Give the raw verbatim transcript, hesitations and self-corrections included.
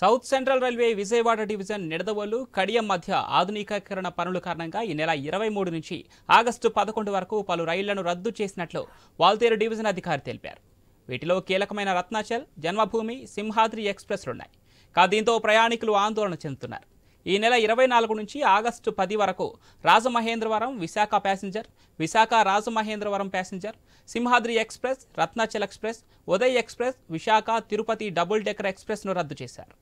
South central railway Vijayawada division Nidadavolu Kadiyam మధ్య ఆధునికీకరణ పనుల కారణంగా ఈ నెల ఇరవై మూడు నుంచి ఆగస్టు పదకొండు వరకు పలు రైళ్లను రద్దు చేసినట్లు వాల్తేరు డివిజన్ అధికారి తెలిపారు. వీటిలో కీలకమైన రత్నాచల్, జన్మభూమి, సింహాద్రి ఎక్స్ప్రెస్లున్నాయి. దీంతో ప్రయాణికులు ఆందోళన చెందుతున్నారు. ఈ నెల ఇరవై నాలుగు నుంచి ఆగస్టు పది వరకు Rajamahendravaram Visakha passenger, Visakha Rajamahendravaram passenger, Simhadri express, Ratnachal express, Uday express, Visakha Tirupati double decker ఎక్స్ప్రెస్ను రద్దు చేశారు.